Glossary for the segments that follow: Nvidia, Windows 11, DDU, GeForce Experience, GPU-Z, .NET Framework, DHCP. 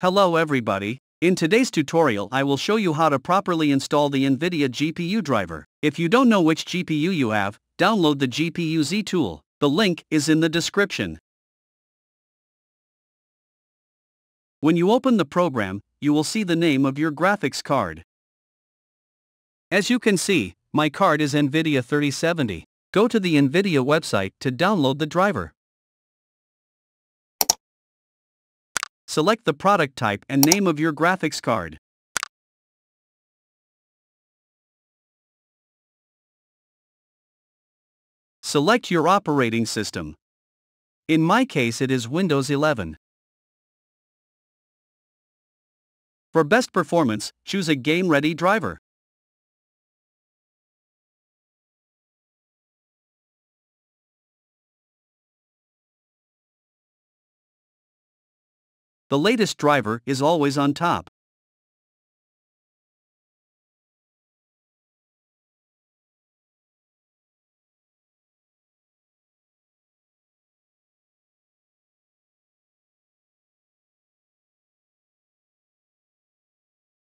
Hello everybody, in today's tutorial I will show you how to properly install the Nvidia GPU driver. If you don't know which GPU you have, download the GPU-Z tool. The link is in the description. When you open the program, you will see the name of your graphics card. As you can see, my card is Nvidia 3070. Go to the Nvidia website to download the driver. Select the product type and name of your graphics card. Select your operating system. In my case it is Windows 11. For best performance, choose a game-ready driver. The latest driver is always on top.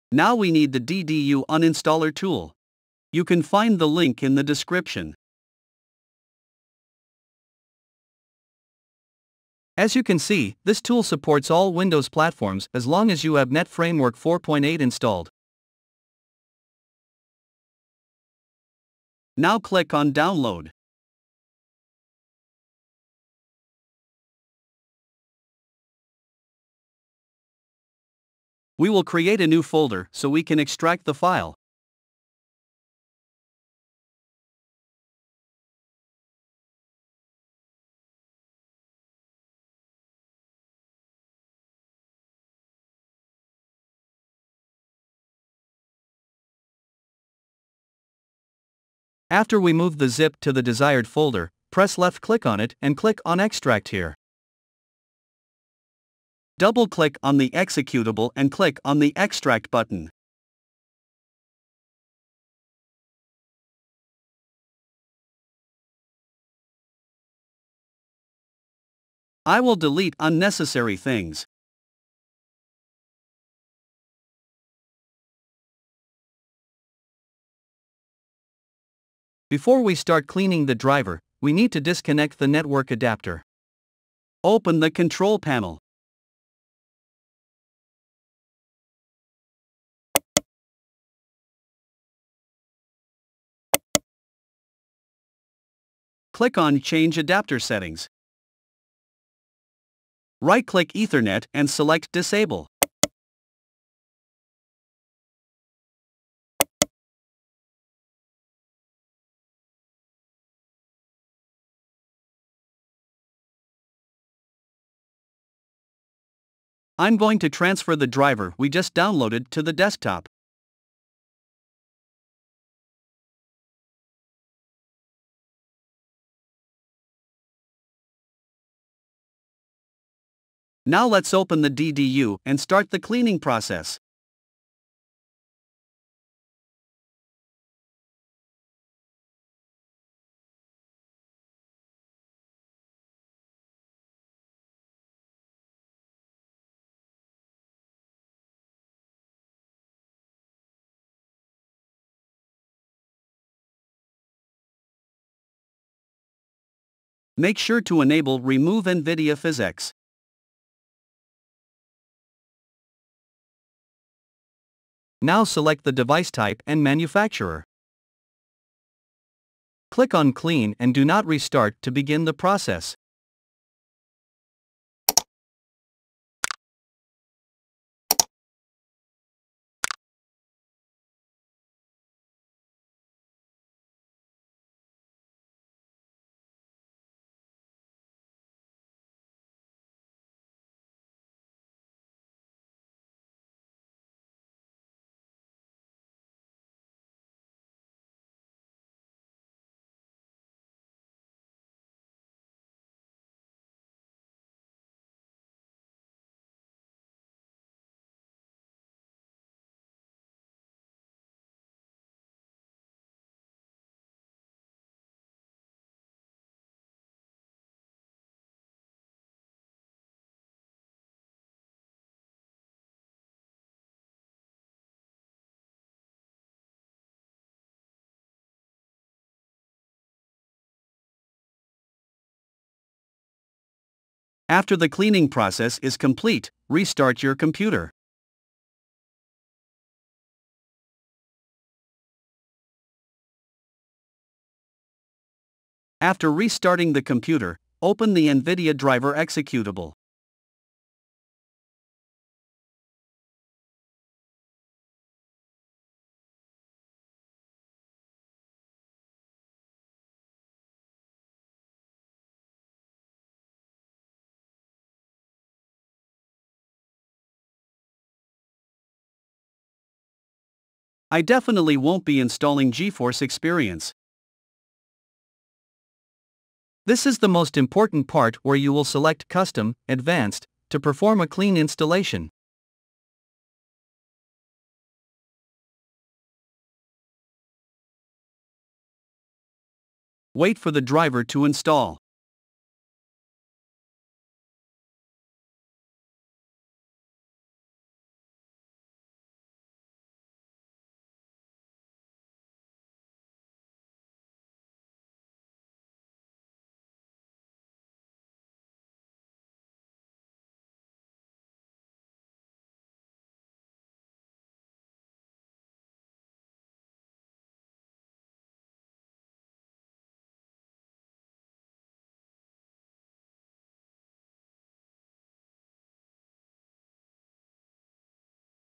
Now we need the DDU uninstaller tool. You can find the link in the description. As you can see, this tool supports all Windows platforms as long as you have .NET Framework 4.8 installed. Now click on Download. We will create a new folder so we can extract the file. After we move the zip to the desired folder, press left-click on it and click on Extract here. Double-click on the executable and click on the Extract button. I will delete unnecessary things. Before we start cleaning the driver, we need to disconnect the network adapter. Open the control panel. Click on Change Adapter Settings. Right-click Ethernet and select Disable. I'm going to transfer the driver we just downloaded to the desktop. Now let's open the DDU and start the cleaning process. Make sure to enable Remove NVIDIA Physics. Now select the device type and manufacturer. Click on Clean and do not restart to begin the process. After the cleaning process is complete, restart your computer. After restarting the computer, open the NVIDIA driver executable. I definitely won't be installing GeForce Experience. This is the most important part where you will select Custom, Advanced, to perform a clean installation. Wait for the driver to install.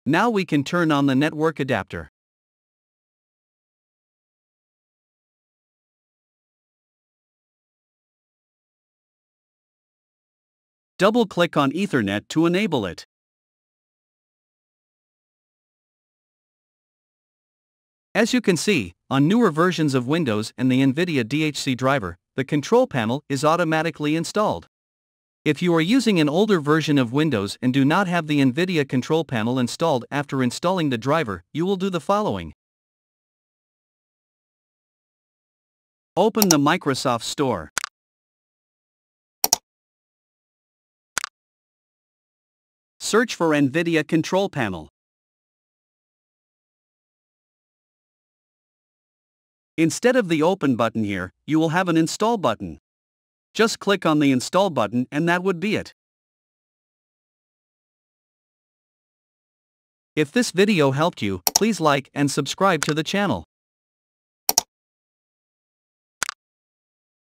Now we can turn on the network adapter. Double-click on Ethernet to enable it. As you can see, on newer versions of Windows and the NVIDIA DHCP driver, the control panel is automatically installed. If you are using an older version of Windows and do not have the NVIDIA control panel installed after installing the driver, you will do the following. Open the Microsoft Store. Search for NVIDIA control panel. Instead of the Open button here, you will have an Install button. Just click on the Install button and that would be it. If this video helped you, please like and subscribe to the channel.